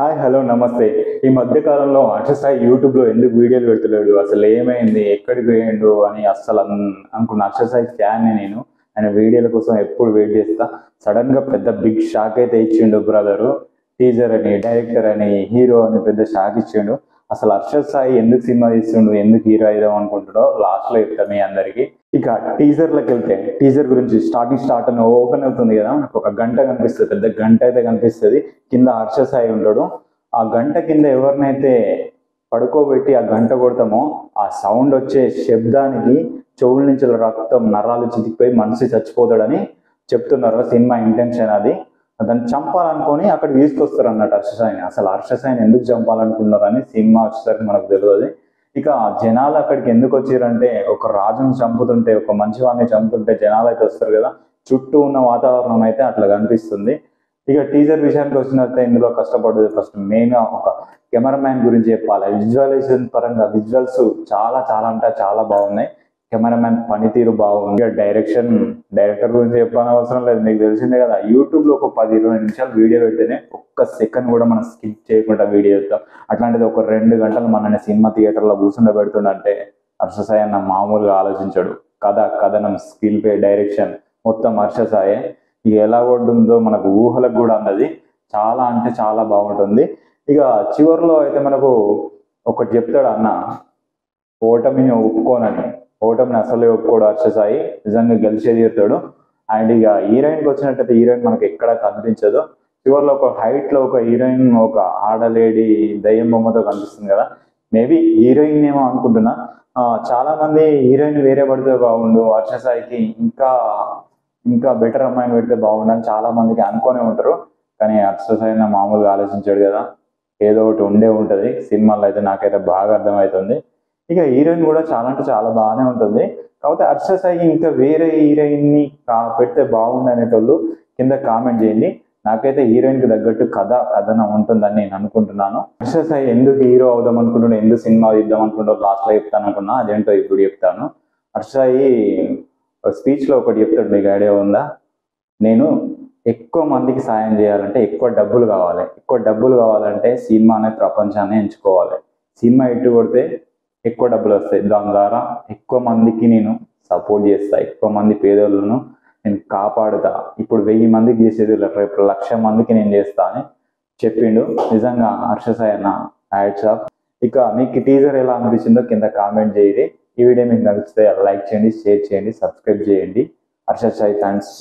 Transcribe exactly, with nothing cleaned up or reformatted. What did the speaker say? Hi, hello, namaste. ఈ మధ్య కాలంలో హర్ష సాయి యూట్యూబ్ లో ఎందుకు వీడియోలు పెడతలేడు, అసలు ఏమైంది, ఎక్కడికి పోయిండు అని అస్సలు అనుకున్న హర్ష సాయి ఫ్యాన్ నేను. ఆయన వీడియోల కోసం ఎప్పుడు వెయిట్ చేస్తా. సడన్ గా పెద్ద బిగ్ షాక్ అయితే ఇచ్చిండు బ్రదరు. టీజర్ అని, డైరెక్టర్ అని, హీరో అని పెద్ద షాక్ ఇచ్చిండు. అసలు హర్ష సాయి ఎందుకు సినిమా తీస్తుండు, ఎందుకు హీరో అయిదాం అనుకుంటాడో లాస్ట్ లో చెప్తాం మీ అందరికి. ఇక టీజర్లకు వెళ్తే టీజర్ గురించి స్టార్టింగ్ స్టార్ట్ అని ఓపెన్ అవుతుంది కదా, మనకు ఒక గంట కనిపిస్తుంది, పెద్ద గంట అయితే కనిపిస్తుంది, కింద హర్ష సాయి ఉండడు. ఆ గంట కింద ఎవరినైతే పడుకోబెట్టి ఆ గంట కొడతామో ఆ సౌండ్ వచ్చే శబ్దానికి చెవుల నుంచి రక్తం నరాలు చితికిపోయి మనిషి చచ్చిపోతాడని చెప్తున్నారు. సినిమా ఇంటెన్షన్ అది, దాన్ని చంపాలనుకొని అక్కడ తీసుకొస్తారు అన్నట్టు హర్ష సాయిని. అసలు హర్ష సాయిని ఎందుకు చంపాలనుకున్నారని సినిమా వచ్చేసరికి మనకు తెలియదు. ఇక జనాలు అక్కడికి ఎందుకు వచ్చారంటే, ఒక రాజును చంపుతుంటే, ఒక మంచి వాడిని చంపుతుంటే జనాలు అయితే వస్తారు కదా, చుట్టూ ఉన్న వాతావరణం అయితే అట్లా కనిపిస్తుంది. ఇక టీజర్ విషయానికి వచ్చినట్లయితే ఇందులో కష్టపడదు. ఫస్ట్ మెయిన్గా ఒక కెమెరామ్యాన్ గురించి చెప్పాలి. విజువలైజేషన్ పరంగా విజువల్స్ చాలా చాలా అంటే చాలా బాగున్నాయి, కెమెరామ్యాన్ పనితీరు బాగుంది. ఇక డైరెక్షన్, డైరెక్టర్ గురించి చెప్పాల్సిన అవసరం లేదు, మీకు తెలిసిందే కదా. యూట్యూబ్లో ఒక పది ఇరవై నిమిషాలు వీడియో పెడితేనే ఒక్క సెకండ్ కూడా మనం స్కిప్ చేయకుండా వీడియో చేస్తాం. అట్లాంటిది ఒక రెండు గంటలు మనని సినిమా థియేటర్లో కూర్చుండబెడుతుందంటే హర్ష సాయి అన్న మామూలుగా ఆలోచించాడు. కథ, కథనం, స్కిల్ పే, డైరెక్షన్ మొత్తం హర్ష సాయే. ఇది ఎలా ఉంటుందో మనకు ఊహలకు కూడా అన్నది చాలా అంటే చాలా బాగుంటుంది. ఇక చివరిలో అయితే మనకు ఒకటి చెప్తాడు అన్న, ఓటమిని ఒప్పుకోనని. ఓటమిని అసలు ఒప్పుకోడు హర్ష సాయి, నిజంగా గెలిచే తీరుతాడు. అండ్ ఇక హీరోయిన్కి వచ్చినట్టయితే హీరోయిన్ మనకు ఎక్కడ కనిపించదు. చివరిలో ఒక హైట్లో ఒక హీరోయిన్ ఒక ఆడలేడి దయ్యం బొమ్మతో కనిపిస్తుంది కదా, మేబీ హీరోయిన్ ఏమో అనుకుంటున్నా. చాలా మంది హీరోయిన్ వేరే పడితే బాగుండు, హర్ష సాయికి ఇంకా ఇంకా బెటర్ అమ్మాయిని పెడితే బాగుండు అని చాలా మందికి అనుకునే ఉంటారు. కానీ హర్ష సాయి మామూలుగా ఆలోచించాడు కదా, ఏదో ఒకటి ఉండే ఉంటుంది. సినిమాలో అయితే నాకైతే బాగా అర్థమవుతుంది. ఇక హీరోయిన్ కూడా చాలా అంటే చాలా బాగానే ఉంటుంది. కాకపోతే హర్ష సాయి ఇంకా వేరే హీరోయిన్ని కా పెడితే బాగుండు అనేటోళ్ళు కింద కామెంట్ చేయండి. నాకైతే హీరోయిన్కి తగ్గట్టు కథ కథనం ఉంటుందని నేను అనుకుంటున్నాను. హర్ష సాయి ఎందుకు హీరో అవుదాం అనుకుంటున్నాడు, ఎందుకు సినిమా ఇద్దాం అనుకుంటున్నాడు లాస్ట్లో చెప్తాను అనుకున్నా, అదేంటో ఇప్పుడు చెప్తాను. హర్ష సాయి స్పీచ్లో ఒకటి చెప్తాడు, మీకు ఐడియా ఉందా, నేను ఎక్కువ మందికి సాయం చేయాలంటే ఎక్కువ డబ్బులు కావాలి, ఎక్కువ డబ్బులు కావాలంటే సినిమా అనే ప్రపంచాన్ని ఎంచుకోవాలి, సినిమా ఇట్టు కొడితే ఎక్కువ డబ్బులు వస్తాయి, దాని ద్వారా ఎక్కువ మందికి నేను సపోర్ట్ చేస్తా, ఎక్కువ మంది పేదోళ్ళను నేను కాపాడుతా, ఇప్పుడు వెయ్యి మందికి చేసేది రేపు లక్ష మందికి నేను చేస్తా అని చెప్పిండు. నిజంగా హర్ష సాయి అన్న హ్యాట్స్ ఆఫ్. ఇక మీకు టీజర్ ఎలా అనిపించిందో కింద కామెంట్ చేయండి. ఈ వీడియో మీకు నచ్చితే లైక్ చేయండి, షేర్ చేయండి, సబ్స్క్రైబ్ చేయండి. హర్ష సాయి ఫ్యాన్స్.